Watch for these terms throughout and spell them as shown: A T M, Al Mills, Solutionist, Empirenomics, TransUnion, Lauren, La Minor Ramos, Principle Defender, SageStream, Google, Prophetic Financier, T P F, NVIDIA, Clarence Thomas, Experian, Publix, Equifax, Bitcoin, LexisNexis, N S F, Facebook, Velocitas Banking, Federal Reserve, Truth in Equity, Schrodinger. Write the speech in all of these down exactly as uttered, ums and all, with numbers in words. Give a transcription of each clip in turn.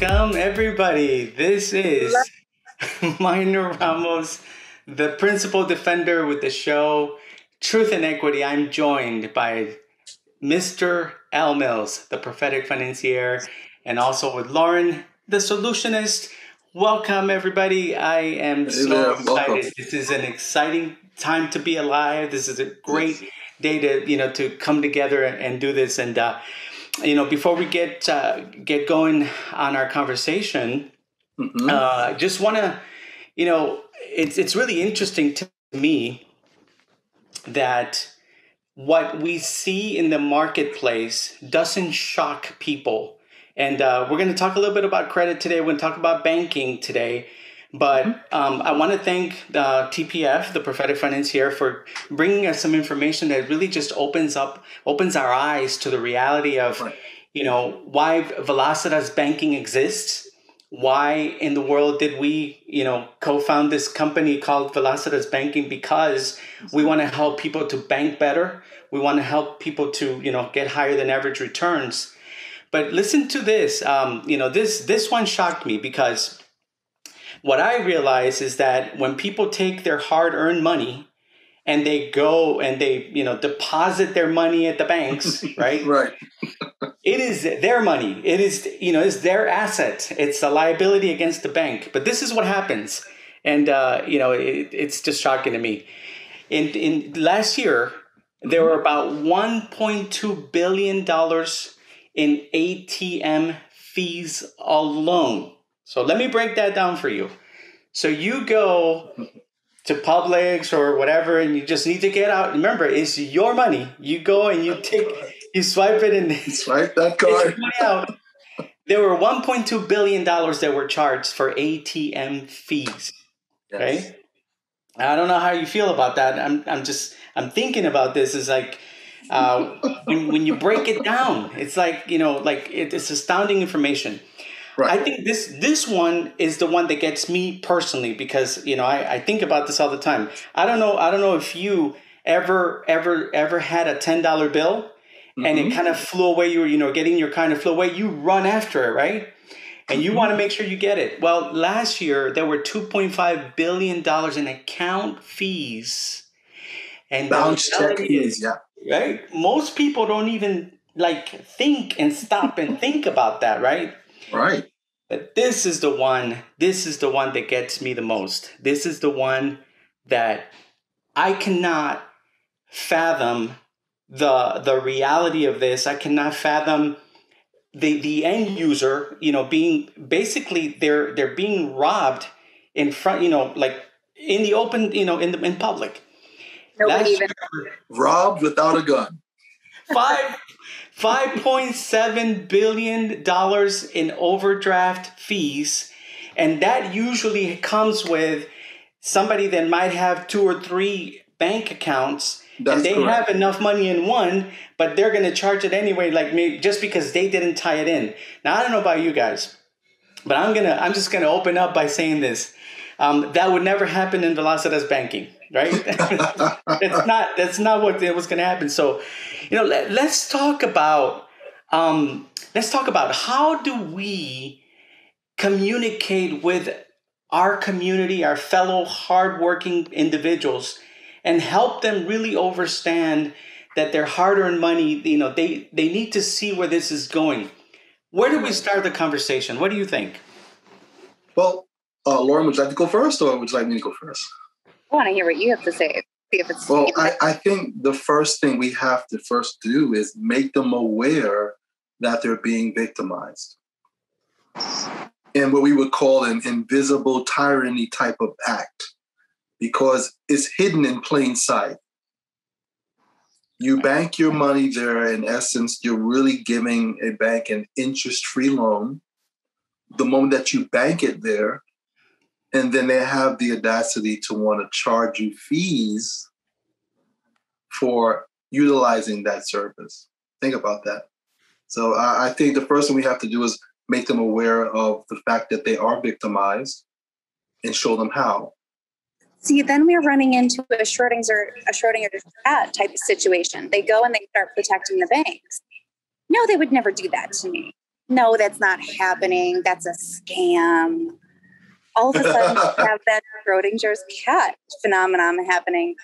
Welcome, everybody. This is Minor Ramos, the principal defender with the show Truth and Equity. I'm joined by Mister Al Mills, the prophetic financier, and also with Lauren, the solutionist. Welcome, everybody. I am hey so there. excited. Welcome. This is an exciting time to be alive. This is a great yes. day to, you know, to come together and, and do this. And, uh, you know, before we get uh, get going on our conversation, mm-hmm. uh, just want to, you know, it's it's really interesting to me that what we see in the marketplace doesn't shock people. And uh, we're going to talk a little bit about credit today. We're going to talk about banking today. But mm-hmm. um, I want to thank uh, T P F, the prophetic financier, for bringing us some information that really just opens up, opens our eyes to the reality of, right. you know, why Velocitas Banking exists. Why in the world did we, you know, co-found this company called Velocitas Banking? Because we want to help people to bank better. We want to help people to, you know, get higher than average returns. But listen to this. Um, you know, this this one shocked me because what I realize is that when people take their hard-earned money and they go and they, you know, deposit their money at the banks, right? Right. It is their money. It is, you know, it's their asset. It's a liability against the bank. But this is what happens. And, uh, you know, it, it's just shocking to me. In, in last year, there were about one point two billion dollars in A T M fees alone. So let me break that down for you. So you go to Publix or whatever, and you just need to get out. Remember, it's your money. You go and you take, you swipe it and swipe that card. Out. There were one point two billion dollars that were charged for A T M fees. Yes. Right? I don't know how you feel about that. I'm, I'm just, I'm thinking about this. It's like, uh, when, when you break it down, it's like, you know, like it, it's astounding information. Right. I think this this one is the one that gets me personally because, you know, I, I think about this all the time. I don't know. I don't know if you ever, ever, ever had a ten dollar bill mm-hmm. and it kind of flew away. You were, you know, getting your kind of flew away. You run after it. Right. And you mm-hmm. want to make sure you get it. Well, last year there were two point five billion dollars in account fees. And bounce check fees. Yeah. Right. Most people don't even like think and stop and think about that. Right. Right. But this is the one, this is the one that gets me the most. This is the one that I cannot fathom the the reality of this. I cannot fathom the the end user, you know, being basically they're they're being robbed in front, you know, like in the open, you know, in the in public. Nobody even robbed without a gun. Five five point seven billion dollars in overdraft fees, and that usually comes with somebody that might have two or three bank accounts, That's and they correct. have enough money in one, but they're going to charge it anyway, like maybe just because they didn't tie it in. Now I don't know about you guys, but I'm gonna I'm just gonna open up by saying this: um, that would never happen in Velocitas Banking. Right? That's not, that's not what was going to happen. So, you know, let, let's talk about, um, let's talk about how do we communicate with our community, our fellow hardworking individuals, and help them really understand that their hard-earned money, you know, they, they need to see where this is going. Where do we start the conversation? What do you think? Well, uh, Lauren, would you like to go first, or would you like me to go first? I want to hear what you have to say. See if it's, well, you know, I, I think the first thing we have to first do is make them aware that they're being victimized in what we would call an invisible tyranny type of act, because it's hidden in plain sight. You bank your money there. In essence, you're really giving a bank an interest-free loan. The moment that you bank it there, and then they have the audacity to want to charge you fees for utilizing that service. Think about that. So I think the first thing we have to do is make them aware of the fact that they are victimized and show them how. See, then we're running into a Schrodinger, a Schrodinger cat type of situation. They go and they start protecting the banks. No, they would never do that to me. no, that's not happening. That's a scam. All of a sudden, you have that Schrodinger's cat phenomenon happening.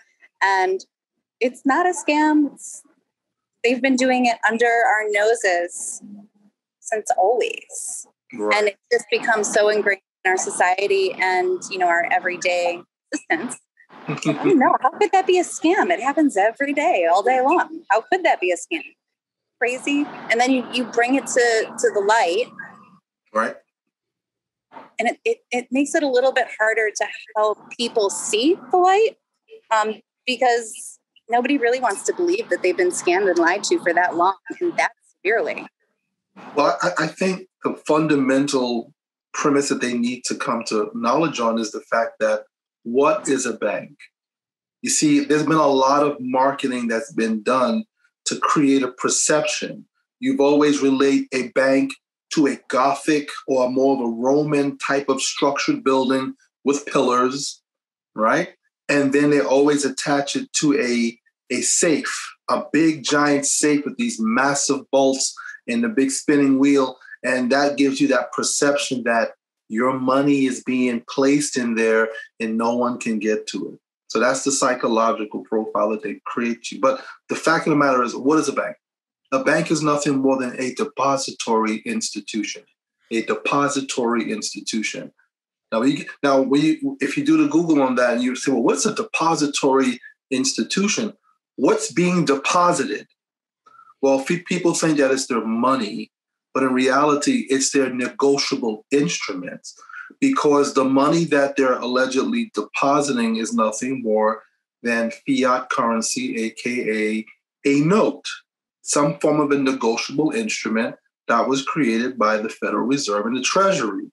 And it's not a scam. It's, they've been doing it under our noses since always. Right. And it just becomes so ingrained in our society and, you know, our everyday existence. I don't know. How could that be a scam? It happens every day, all day long. How could that be a scam? Crazy. And then you, you bring it to, to the light. Right. And it, it, it makes it a little bit harder to help people see the light um, because nobody really wants to believe that they've been scammed and lied to for that long and that severely. Well, I, I think the fundamental premise that they need to come to knowledge on is the fact that what is a bank? You see, there's been a lot of marketing that's been done to create a perception. You've always relate a bank to a Gothic or more of a Roman type of structured building with pillars, right? And then they always attach it to a, a safe, a big giant safe with these massive bolts and the big spinning wheel. And that gives you that perception that your money is being placed in there and no one can get to it. So that's the psychological profile that they create you. But the fact of the matter is, what is a bank? A bank is nothing more than a depository institution, a depository institution. Now, you, now when you, if you do the Google on that and you say, well, what's a depository institution? What's being deposited? Well, people think that it's their money, but in reality, it's their negotiable instruments because the money that they're allegedly depositing is nothing more than fiat currency, A K A a note, some form of a negotiable instrument that was created by the Federal Reserve and the Treasury.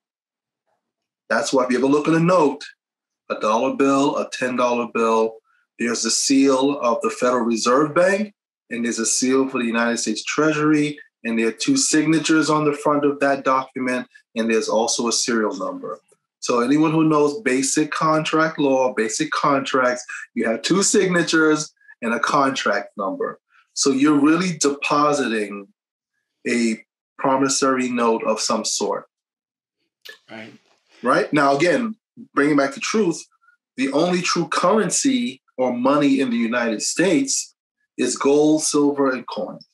That's why if you ever look at a note, a dollar bill, a ten dollar bill, there's the seal of the Federal Reserve Bank, and there's a seal for the United States Treasury, and there are two signatures on the front of that document, and there's also a serial number. So anyone who knows basic contract law, basic contracts, you have two signatures and a contract number. So you're really depositing a promissory note of some sort. Right. Right? Now, again, bringing back to truth, the only true currency or money in the United States is gold, silver, and coins.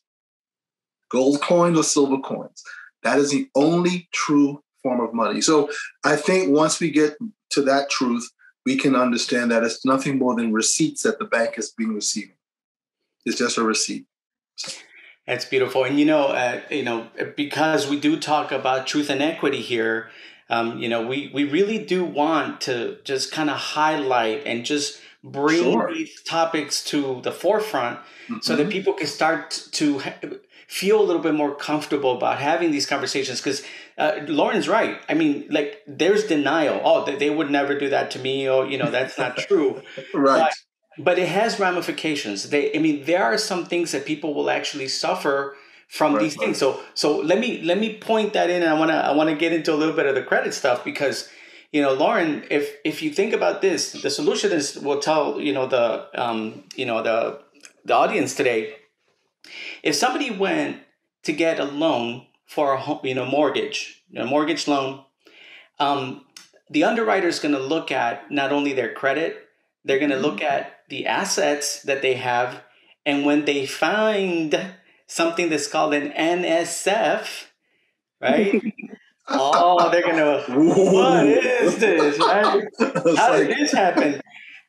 Gold coins or silver coins. That is the only true form of money. So I think once we get to that truth, we can understand that it's nothing more than receipts that the bank is being receiving. It's just a receipt. That's beautiful. And, you know, uh, you know, because we do talk about truth and equity here, um, you know, we, we really do want to just kind of highlight and just bring sure. these topics to the forefront mm-hmm. so that people can start to ha- feel a little bit more comfortable about having these conversations. Because uh, Lauren's right. I mean, like, there's denial. Oh, they, they would never do that to me. Or, you know, that's not true. Right. But, But it has ramifications. They, I mean, there are some things that people will actually suffer from right, these right. things. So, so let me let me point that in, and I wanna I wanna get into a little bit of the credit stuff because, you know, Lauren, if if you think about this, the solutionists will tell you know the um you know the the audience today, if somebody went to get a loan for a home, you know, mortgage, a mortgage loan, um, the underwriter is going to look at not only their credit. They're going to look at the assets that they have. And when they find something that's called an N S F, right? Oh, they're going to, what is this? Right? How did this happen?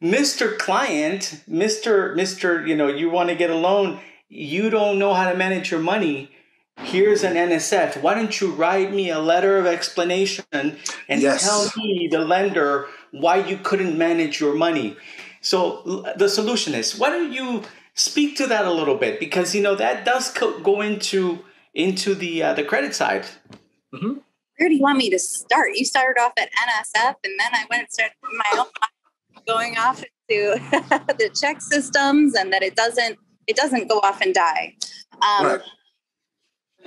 Mister Client, Mister Mister you know, you want to get a loan. You don't know how to manage your money. Here's an N S F. Why don't you write me a letter of explanation and yes. tell me, the lender, why you couldn't manage your money? So the solution is, why don't you speak to that a little bit? Because, you know, that does co- go into into the uh, the credit side. Mm-hmm. Where do you want me to start? You started off at N S F, and then I went and started my own going off into the check systems, and that it doesn't it doesn't go off and die. Um, right.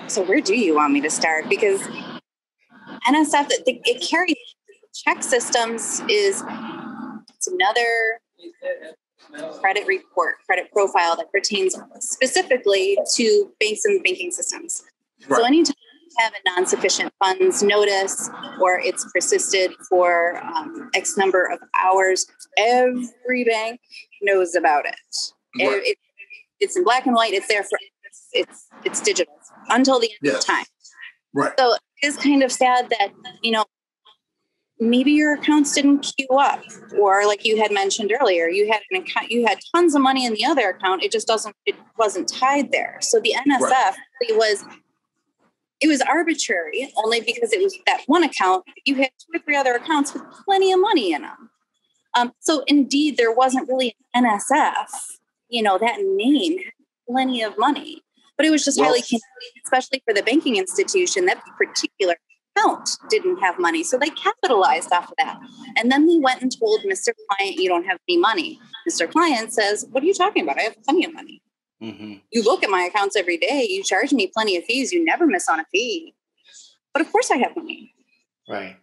So where do you want me to start? Because N S F, it, it carries check systems is it's another credit report, credit profile that pertains specifically to banks and banking systems. Right. So anytime have a non-sufficient funds notice or it's persisted for um, X number of hours, every bank knows about it. Right. it, it it's in black and white. It's there for it's it's, it's digital until the end yes. of time. Right. So it is kind of sad that, you know, maybe your accounts didn't queue up, or like you had mentioned earlier, you had an account, you had tons of money in the other account. It just doesn't, it wasn't tied there. So the N S F right. really was, it was arbitrary only because it was that one account. You had two or three other accounts with plenty of money in them. Um, so indeed, there wasn't really an N S F, you know, that name, plenty of money, but it was just well, highly confusing, especially for the banking institution, that particular account didn't have money. So they capitalized off of that. And then they went and told Mister Client, you don't have any money. Mister Client says, what are you talking about? I have plenty of money. Mm-hmm. You look at my accounts every day. You charge me plenty of fees. You never miss on a fee. But of course I have money. Right.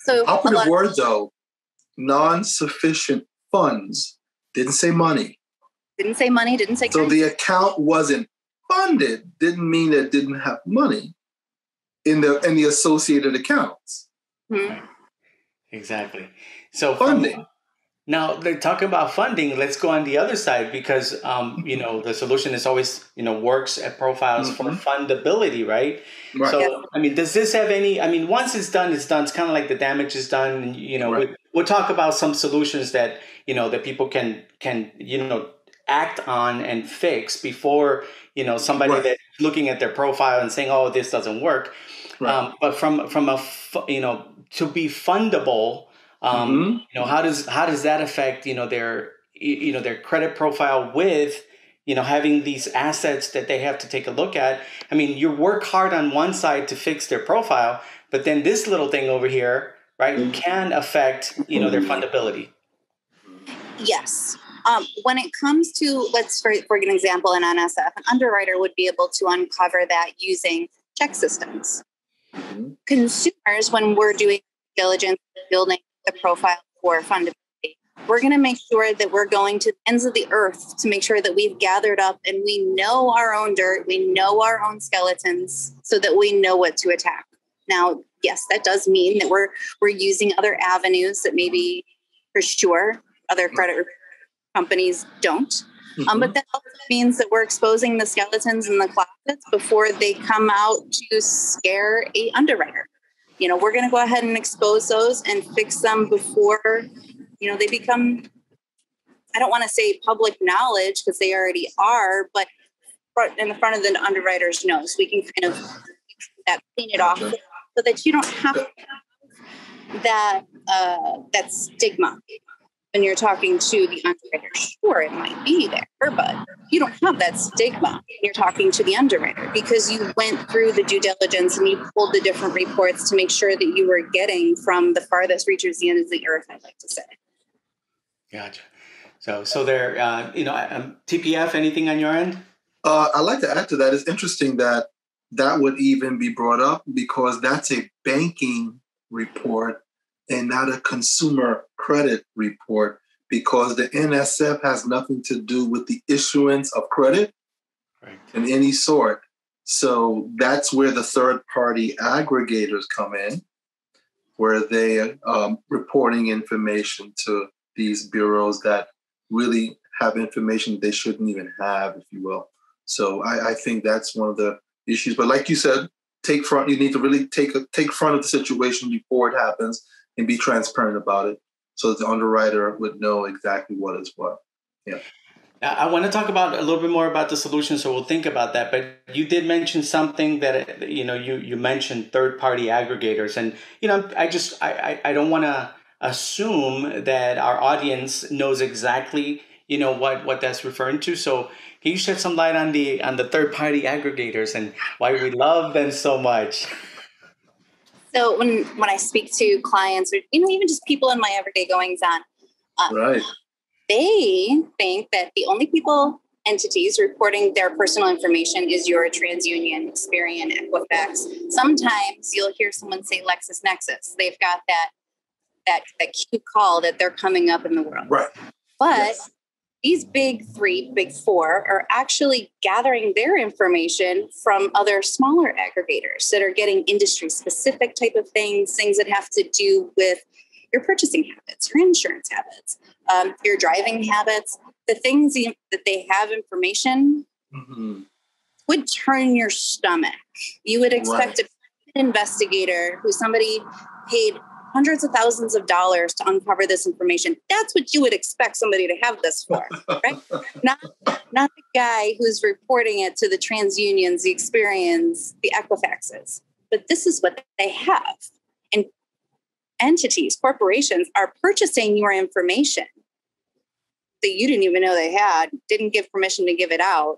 So operative word of- though, non-sufficient funds, didn't say money. Didn't say money, didn't say. So currency. The account wasn't funded, didn't mean it didn't have money. In the in the associated accounts. Mm-hmm. Right. Exactly. So funding. funding. Now they're talking about funding. Let's go on the other side because um, you know the solution is always you know works at profiles mm-hmm. for fundability, right? Right. So yeah. I mean, does this have any? I mean, once it's done, it's done. It's kind of like the damage is done. And, you know, right. we, we'll talk about some solutions that you know that people can can you know act on and fix before you know somebody right. that's looking at their profile and saying, oh, this doesn't work. Right. Um, but from from a you know to be fundable, um, mm-hmm. you know how does how does that affect you know their you know their credit profile with you know having these assets that they have to take a look at? I mean, you work hard on one side to fix their profile, but then this little thing over here, right, mm-hmm. can affect you know their fundability. Yes. Um, when it comes to, let's for, for an example, an N S F, an underwriter would be able to uncover that using check systems. Mm-hmm. Consumers, when we're doing diligence, building the profile for fundability, we're going to make sure that we're going to the ends of the earth to make sure that we've gathered up and we know our own dirt, we know our own skeletons, so that we know what to attack. Now, yes, that does mean that we're we're using other avenues that maybe, for sure, other credit companies don't. Mm-hmm. Um, but that also means that we're exposing the skeletons in the closets before they come out to scare a underwriter. You know, we're going to go ahead and expose those and fix them before, you know, they become, I don't want to say public knowledge because they already are, but in the front of the underwriter's nose, we can kind of that, clean it off okay. so that you don't have to have that, uh, that stigma. When you're talking to the underwriter, sure, it might be there, but you don't have that stigma when you're talking to the underwriter because you went through the due diligence and you pulled the different reports to make sure that you were getting from the farthest reaches, the end of the earth, I'd like to say. Gotcha. So, so there, uh, you know, um, T P F, anything on your end? Uh, I'd like to add to that. It's interesting that that would even be brought up because that's a banking report and not a consumer credit report because the N S F has nothing to do with the issuance of credit right. in any sort. So that's where the third-party aggregators come in, where they are um, reporting information to these bureaus that really have information they shouldn't even have, if you will. So I, I think that's one of the issues. But like you said, take front. You need to really take a, take front of the situation before it happens, and be transparent about it so that the underwriter would know exactly what is what. Yeah. I want to talk about a little bit more about the solution, so we'll think about that. But you did mention something that, you know, you, you mentioned third-party aggregators. And, you know, I just, I, I, I don't want to assume that our audience knows exactly, you know, what, what that's referring to. So can you shed some light on the, on the third-party aggregators and why we love them so much? So when, when I speak to clients or, you know, even just people in my everyday goings-on, um, right. they think that the only people, entities reporting their personal information is your TransUnion, Experian, Equifax. Sometimes you'll hear someone say LexisNexis. They've got that that that cute call that they're coming up in the world. Right. But yes. these big three, big four are actually gathering their information from other smaller aggregators that are getting industry specific type of things, things that have to do with your purchasing habits, your insurance habits, um, your driving habits, the things that they have information mm-hmm. would turn your stomach. You would expect right. an investigator who somebody paid hundreds of thousands of dollars to uncover this information. That's what you would expect somebody to have this for, right? not, not the guy who's reporting it to the TransUnions, the Experians, the Equifaxes. But this is what they have. And entities, corporations are purchasing your information that you didn't even know they had, didn't give permission to give it out.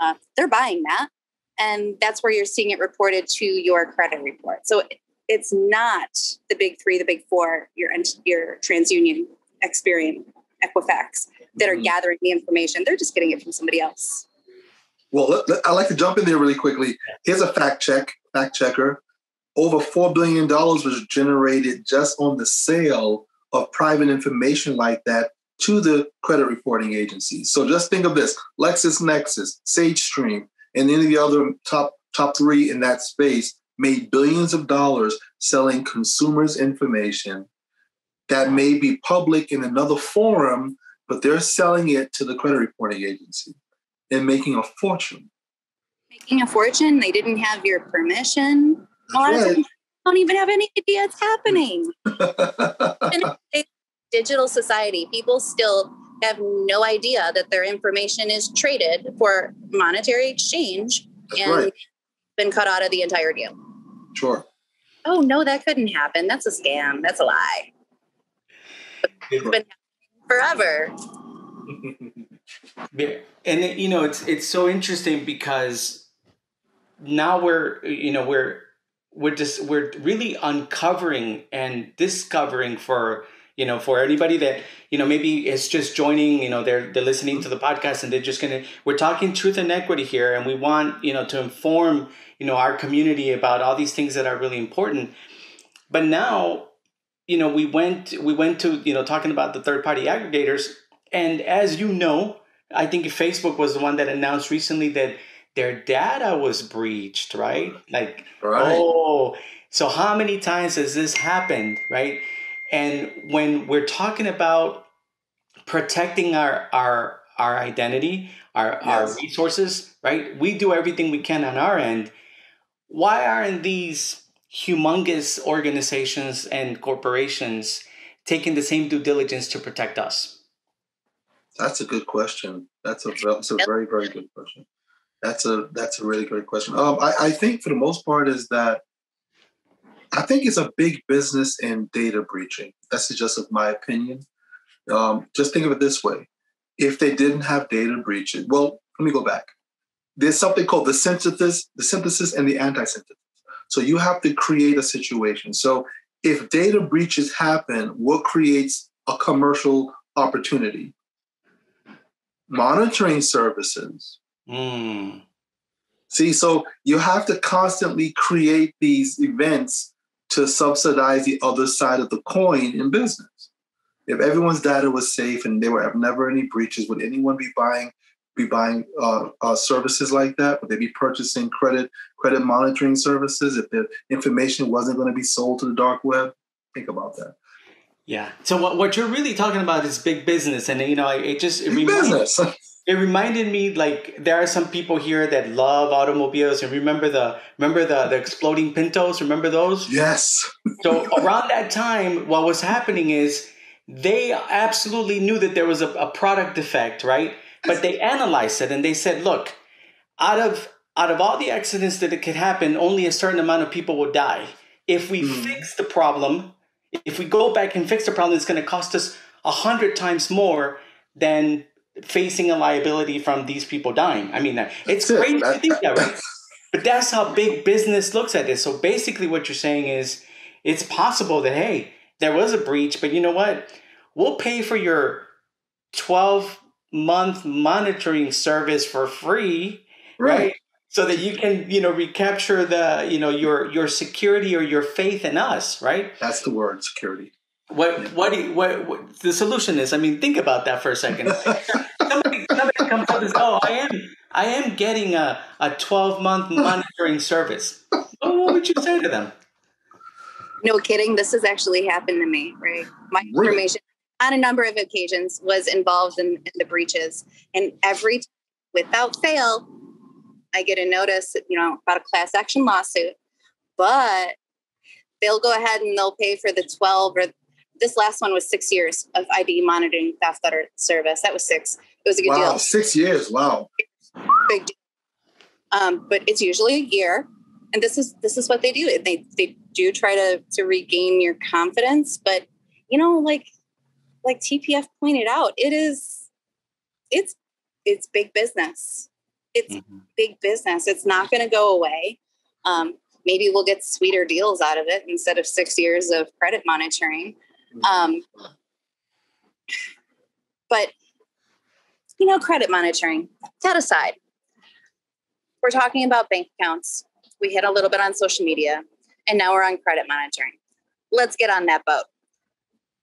Uh, they're buying that. And that's where you're seeing it reported to your credit report. So it, It's not the big three, the big four, your your TransUnion, Experian, Equifax, that are mm-hmm. gathering the information. They're just getting it from somebody else. Well, I'd like to jump in there really quickly. Here's a fact check, fact checker. Over four billion dollars was generated just on the sale of private information like that to the credit reporting agencies. So just think of this, LexisNexis, SageStream, and any of the other top top three in that space made billions of dollars selling consumers information that may be public in another forum, but they're selling it to the credit reporting agency and making a fortune. Making a fortune? They didn't have your permission? A lot right. of times they don't even have any idea it's happening. In a digital society, people still have no idea that their information is traded for monetary exchange. That's and right. been cut out of the entire deal. Sure. Oh, no, that couldn't happen. That's a scam. That's a lie. It's been forever. And, it, you know, it's it's so interesting because now we're, you know, we're, we're just, we're really uncovering and discovering for, you know, for anybody that, you know, maybe is just joining, you know, they're they're listening to the podcast and they're just going to, we're talking truth and equity here. And we want, you know, to inform, you know, our community about all these things that are really important. But now, you know, we went, we went to, you know, talking about the third party aggregators. And as you know, I think Facebook was the one that announced recently that their data was breached, right? Like, right. oh, so how many times has this happened, right? And when we're talking about protecting our our our identity, our, yes. our resources, right? We do everything we can on our end. Why aren't these humongous organizations and corporations taking the same due diligence to protect us? That's a good question. That's a that's a very, very good question. That's a that's a really great question. Um, I, I think for the most part is that I think it's a big business in data breaching. That's just my opinion. Um, just think of it this way. If they didn't have data breaches, well, let me go back. There's something called the synthesis, the synthesis and the anti-synthesis. So you have to create a situation. So if data breaches happen, what creates a commercial opportunity? Monitoring services. Mm. See, so you have to constantly create these events to subsidize the other side of the coin in business. If everyone's data was safe and there were never any breaches, would anyone be buying be buying uh, uh, services like that? Would they be purchasing credit credit monitoring services if the information wasn't going to be sold to the dark web? Think about that. Yeah. So what what you're really talking about is big business, and you know, it just it big reminds- business. It reminded me, like, there are some people here that love automobiles, and remember the remember the, the exploding Pintos? Remember those? Yes. So around that time, what was happening is they absolutely knew that there was a, a product defect, right? But they analyzed it and they said, look, out of out of all the accidents that it could happen, only a certain amount of people will die. If we mm. fix the problem, if we go back and fix the problem, it's going to cost us a hundred times more than facing a liability from these people dying. I mean, it's that's crazy it. to think that, right? But that's how big business looks at this. So basically what you're saying is it's possible that, hey, there was a breach, but you know what? We'll pay for your twelve-month monitoring service for free, right? right? So that you can, you know, recapture the, you know, your your security or your faith in us, right? That's the word, security. What what, do you, what what the solution is? I mean, think about that for a second. someone comes up and says, oh, I am, I am getting a, a twelve-month monitoring service. Well, what would you say to them? No kidding. This has actually happened to me, right? My really? information on a number of occasions was involved in, in the breaches. And every time, without fail, I get a notice, you know, about a class action lawsuit. But they'll go ahead and they'll pay for the twelve or this last one was six years of I D monitoring theft alert service. That was six. It was a good wow, deal. Six years. Wow. Big deal. Um, but it's usually a year. And this is this is what they do. They they do try to to regain your confidence, but you know, like like T P F pointed out, it is it's it's big business. It's mm-hmm. big business. It's not going to go away. Um, maybe we'll get sweeter deals out of it instead of six years of credit monitoring. Um, but you know, credit monitoring, that aside, we're talking about bank accounts. We hit a little bit on social media and now we're on credit monitoring. Let's get on that boat.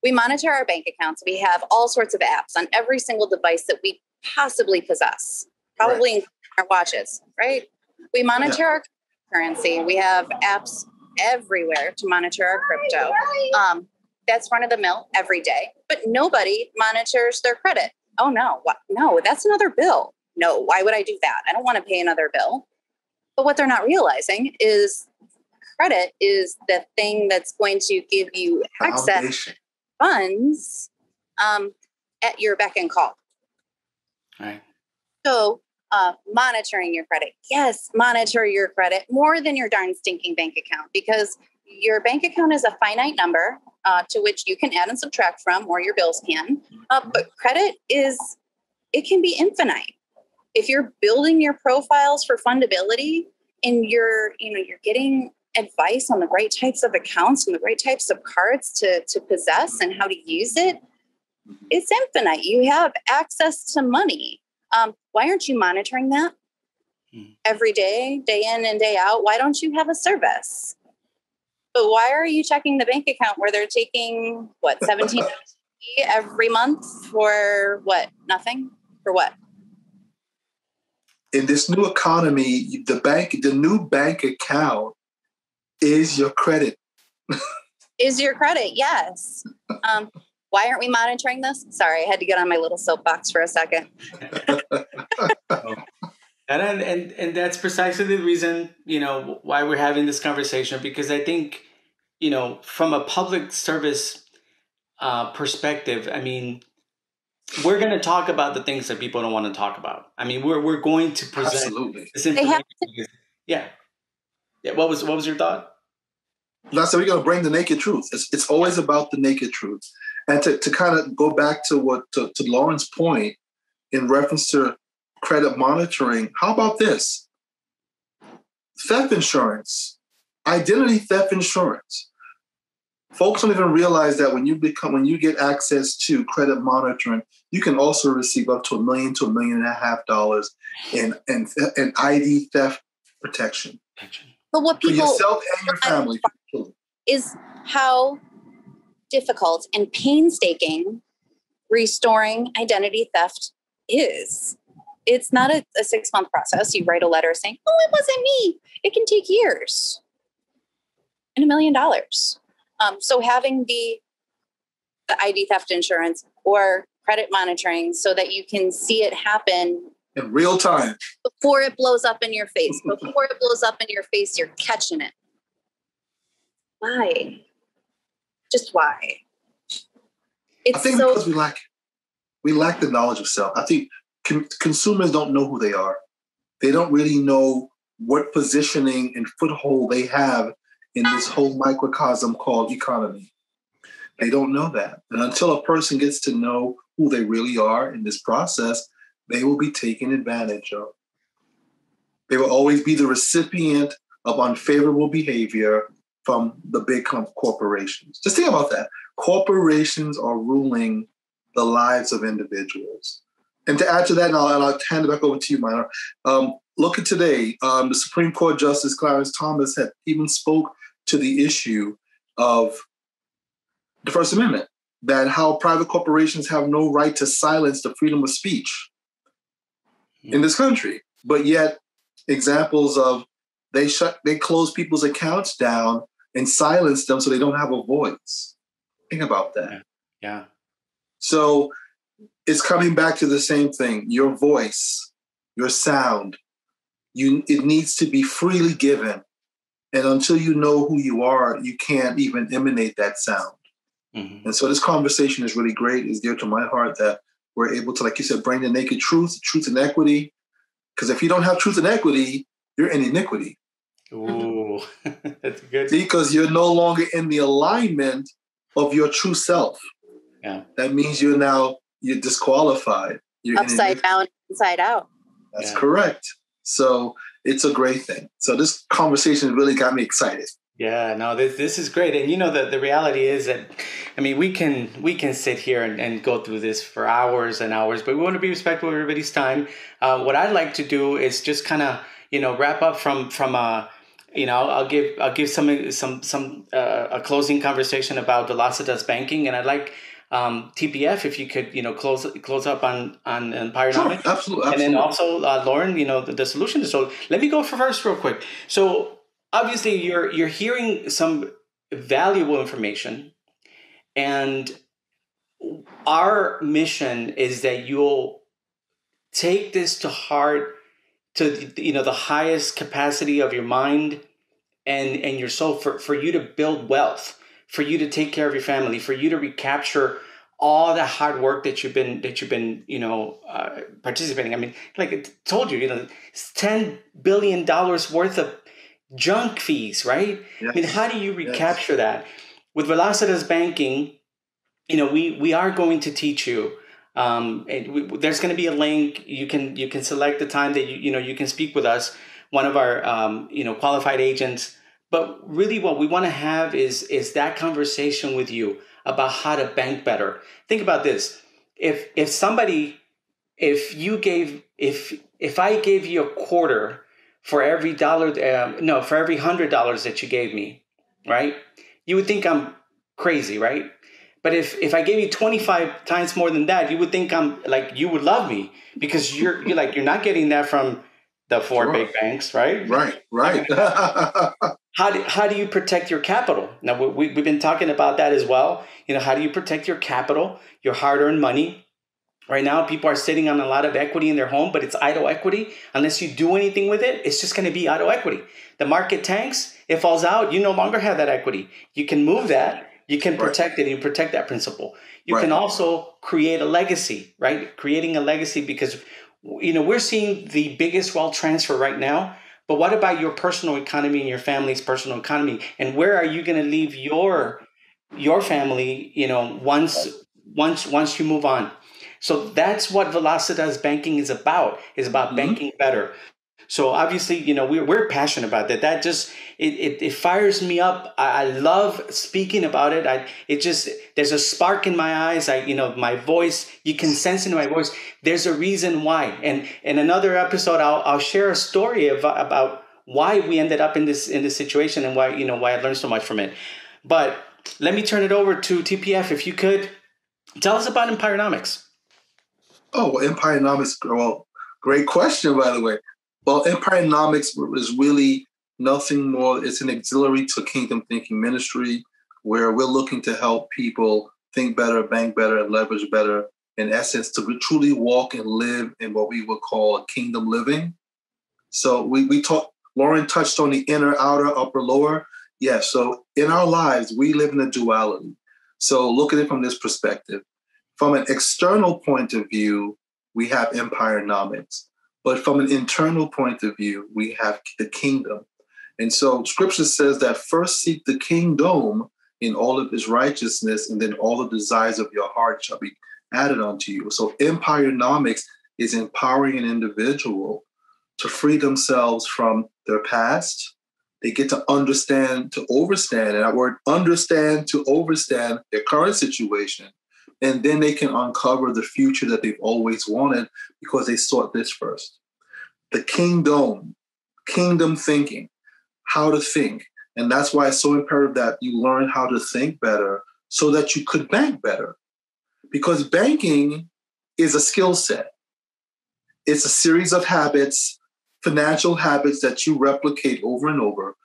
We monitor our bank accounts. We have all sorts of apps on every single device that we possibly possess, probably right. including our watches, right? We monitor yeah. our currency. We have apps everywhere to monitor our crypto. Um, That's run of the mill every day, but nobody monitors their credit. Oh no, what? No, that's another bill. No, why would I do that? I don't want to pay another bill. But what they're not realizing is credit is the thing that's going to give you access to funds um, at your beck and call. All right. So uh, monitoring your credit. Yes, monitor your credit more than your darn stinking bank account, because your bank account is a finite number uh, to which you can add and subtract from, or your bills can. Uh, but credit is, it can be infinite. If you're building your profiles for fundability and you're, you know, you're getting advice on the right types of accounts and the right types of cards to, to possess and how to use it, it's infinite. You have access to money. Um, why aren't you monitoring that every day, day in and day out? Why don't you have a service? But why are you checking the bank account where they're taking, what, seventeen dollars every month for what? Nothing? For what? In this new economy, the bank, the new bank account is your credit. Is your credit, yes. Um, why aren't we monitoring this? Sorry, I had to get on my little soapbox for a second. And, and and that's precisely the reason, you know, why we're having this conversation, because I think, you know, from a public service uh, perspective, I mean, we're going to talk about the things that people don't want to talk about. I mean, we're we're going to present Absolutely. This information. To- yeah. Yeah. What was what was your thought? No, so we're going to bring the naked truth. It's it's always about the naked truth, and to, to kind of go back to what to, to Lauren's point in reference to credit monitoring. How about this? Theft insurance, identity theft insurance. Folks don't even realize that when you become, when you get access to credit monitoring, you can also receive up to a million to a million and a half dollars in in, in I D theft protection. But what people for yourself and your family is how difficult and painstaking restoring identity theft is. It's not a, a six-month process. You write a letter saying, oh, it wasn't me. It can take years and a million dollars. Um, so having the, the I D theft insurance or credit monitoring so that you can see it happen in real time before it blows up in your face, before it blows up in your face, you're catching it. Why? Just why? It's I think so- because we lack, we lack the knowledge of self. I think consumers don't know who they are. They don't really know what positioning and foothold they have in this whole microcosm called economy. They don't know that. And until a person gets to know who they really are in this process, they will be taken advantage of. They will always be the recipient of unfavorable behavior from the big corporations. Just think about that. Corporations are ruling the lives of individuals. And to add to that, and I'll, and I'll hand it back over to you, Minor. Um, look at today, um, the Supreme Court Justice Clarence Thomas had even spoke to the issue of the First Amendment, that how private corporations have no right to silence the freedom of speech. in this country. But yet, examples of they shut, they close people's accounts down and silence them so they don't have a voice. Think about that. Yeah. yeah. So it's coming back to the same thing. Your voice, your sound, you it needs to be freely given. And until you know who you are, you can't even emanate that sound. Mm-hmm. And so this conversation is really great. It's dear to my heart that we're able to, like you said, bring the naked truth, truth and equity. Because if you don't have truth and equity, you're in iniquity. Ooh, that's good. Because you're no longer in the alignment of your true self. Yeah. That means you're now, you're disqualified. You're upside down, inside out. That's yeah. correct. So it's a great thing. So this conversation really got me excited. Yeah, no, this this is great. And, you know, the, the reality is that, I mean, we can we can sit here and, and go through this for hours and hours, but we want to be respectful of everybody's time. Uh, what I'd like to do is just kind of, you know, wrap up from from a, you know, I'll give I'll give some some some uh, a closing conversation about Velocitas Banking. And I'd like um, T P F, if you could, you know, close close up on on Empirenomics. Sure, absolutely, absolutely. And then also, uh, Lauren, you know, the, the solution. So let me go for first real quick. So obviously, you're you're hearing some valuable information, and our mission is that you'll take this to heart, to you know the highest capacity of your mind and and your soul, for for you to build wealth, for you to take care of your family, for you to recapture all the hard work that you've been that you've been you know uh, participating. I mean, like I told you, you know, it's ten billion dollars worth of junk fees, right? Yes. I mean, how do you recapture yes. that? With Velocitas Banking, you know, we we are going to teach you. Um, and we, there's going to be a link. You can you can select the time that you you know you can speak with us, one of our um, you know qualified agents. But really, what we want to have is is that conversation with you about how to bank better. Think about this: if if somebody, if you gave if if I gave you a quarter. For every dollar, um, no, for every hundred dollars that you gave me, right? You would think I'm crazy, right? But if if I gave you twenty-five times more than that, you would think I'm like you would love me because you're you're like you're not getting that from the four sure. big banks, right? Right, right. how do how do you protect your capital? Now we we've been talking about that as well. You know, how do you protect your capital, your hard-earned money? Right now, people are sitting on a lot of equity in their home, but it's idle equity. Unless you do anything with it, it's just going to be idle equity. The market tanks, it falls out. You no longer have that equity. You can move that. You can protect right. it. You protect that principle. You right. can also create a legacy, right? Creating a legacy because, you know, we're seeing the biggest wealth transfer right now. But what about your personal economy and your family's personal economy? And where are you going to leave your your family, you know, once once once you move on? So that's what Velocitas Banking is about, is about mm-hmm. banking better. So obviously, you know, we're, we're passionate about that. That just, it, it, it fires me up. I, I love speaking about it. I, it just, there's a spark in my eyes. I, you know, my voice, you can sense in my voice. There's a reason why. And in another episode, I'll, I'll share a story of, about why we ended up in this, in this situation and why, you know, why I learned so much from it. But let me turn it over to T P F. If you could tell us about Empirenomics. Oh, well, Empirenomics, well, great question, by the way. Well, Empirenomics is really nothing more. It's an auxiliary to Kingdom Thinking Ministry, where we're looking to help people think better, bank better, and leverage better, in essence, to truly walk and live in what we would call a kingdom living. So we, we talk, Lauren touched on the inner, outer, upper, lower. Yeah, so in our lives, we live in a duality. So look at it from this perspective. From an external point of view, we have Empirenomics. But from an internal point of view, we have the kingdom. And so scripture says that first seek the kingdom in all of his righteousness, and then all the desires of your heart shall be added unto you. So Empirenomics is empowering an individual to free themselves from their past. They get to understand, to overstand, and that word understand to overstand their current situation. And then they can uncover the future that they've always wanted because they sought this first. The kingdom, kingdom thinking, how to think. And that's why it's so imperative that you learn how to think better so that you could bank better. Because banking is a skill set. It's a series of habits, financial habits that you replicate over and over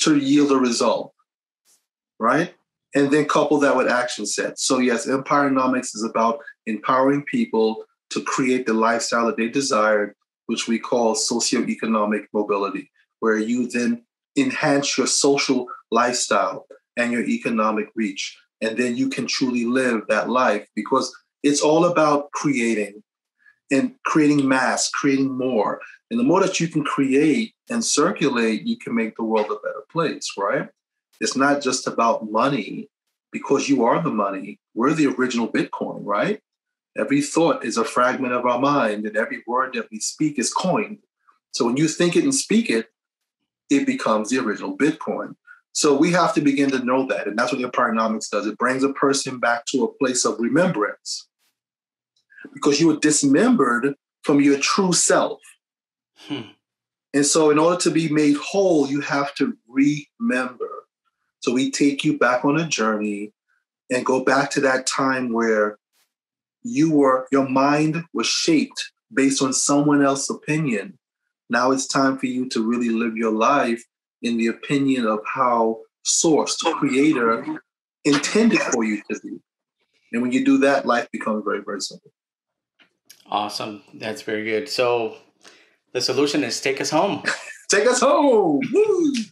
to yield a result, right? And then couple that with action sets. So yes, Empirenomics is about empowering people to create the lifestyle that they desired, which we call socioeconomic mobility, where you then enhance your social lifestyle and your economic reach. And then you can truly live that life, because it's all about creating and creating mass, creating more. And the more that you can create and circulate, you can make the world a better place, right? It's not just about money, because you are the money. We're the original Bitcoin, right? Every thought is a fragment of our mind, and every word that we speak is coined. So when you think it and speak it, it becomes the original Bitcoin. So we have to begin to know that. And that's what Empirenomics does. It brings a person back to a place of remembrance, because you were dismembered from your true self. Hmm. And so in order to be made whole, you have to remember. So we take you back on a journey and go back to that time where you were, your mind was shaped based on someone else's opinion. Now it's time for you to really live your life in the opinion of how Source, the Creator, intended for you to be. And when you do that, life becomes very, very simple. Awesome. That's very good. So the solution is take us home. Take us home. Woo! So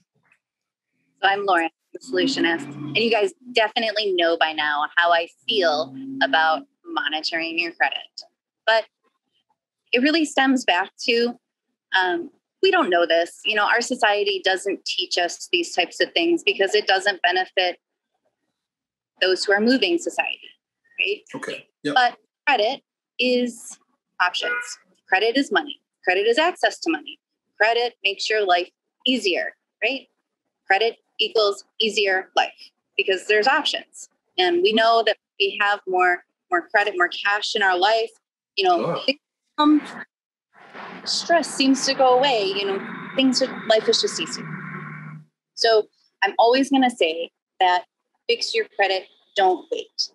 I'm Lauren, the solutionist. And you guys definitely know by now how I feel about monitoring your credit. But it really stems back to, um, we don't know this. You know, our society doesn't teach us these types of things because it doesn't benefit those who are moving society, right? Okay. Yep. But credit is options. Credit is money. Credit is access to money. Credit makes your life easier, right? Credit equals easier life because there's options. And we know that we have more, more credit, more cash in our life. You know, oh. Stress seems to go away. You know, things are, life is just easier. So I'm always going to say that fix your credit, don't wait.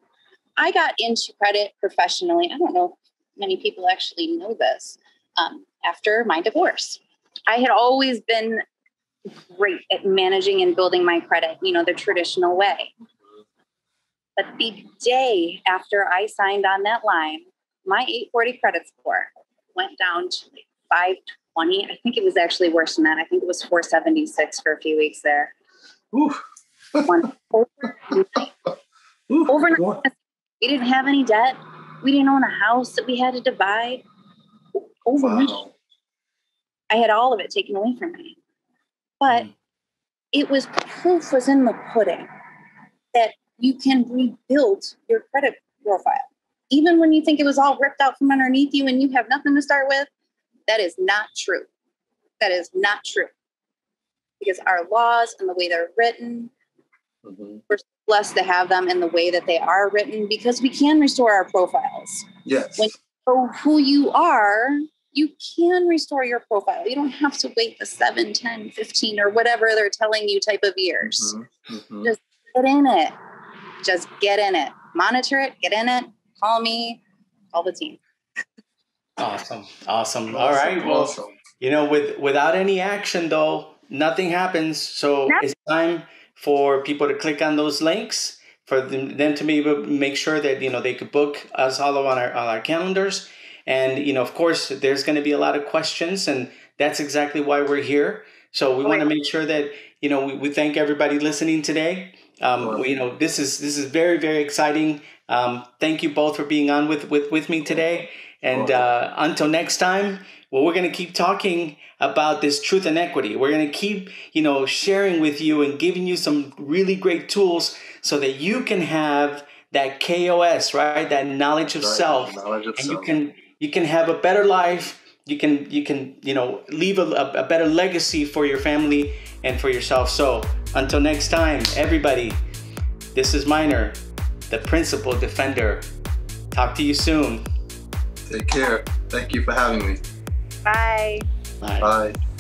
I got into credit professionally. I don't know if many people actually know this. Um, after my divorce, I had always been great at managing and building my credit, you know, the traditional way. But the day after I signed on that line, my eight forty credit score went down to like five twenty. I think it was actually worse than that. I think it was four seventy-six for a few weeks there. Ooh. One, overnight. Ooh, overnight, we didn't have any debt. We didn't own a house that we had to divide. Overnight, wow. I had all of it taken away from me. But mm. it was, proof was in the pudding that you can rebuild your credit profile. Even when you think it was all ripped out from underneath you and you have nothing to start with, that is not true. That is not true. Because our laws and the way they're written, mm-hmm. we're blessed to have them in the way that they are written, because we can restore our profiles. Yes. When you know who you are, you can restore your profile. You don't have to wait the seven, ten, fifteen, or whatever they're telling you type of years. Mm-hmm. Mm-hmm. Just get in it. Just get in it. Monitor it. Get in it. Call me. Call the team. Awesome. Awesome. All awesome. Right. Well, awesome. You know, with without any action, though, nothing happens. So no. It's time for people to click on those links, for them, them to maybe make sure that, you know, they could book us all on our, on our calendars. And, you know, of course, there's going to be a lot of questions, and that's exactly why we're here. So we oh, want to make sure that, you know, we, we thank everybody listening today. Um, oh. we, you know, this is this is very, very exciting. Um, thank you both for being on with, with, with me today. And uh, until next time, well, we're going to keep talking about this truth and equity. We're going to keep, you know, sharing with you and giving you some really great tools so that you can have that K O S, right? That knowledge of right. self. Knowledge of and self. you can you can have a better life. You can you can you know leave a, a better legacy for your family and for yourself. So until next time, everybody, this is Minor, the Principal Defender. Talk to you soon. Take care. Thank you for having me. Bye. Bye. Bye.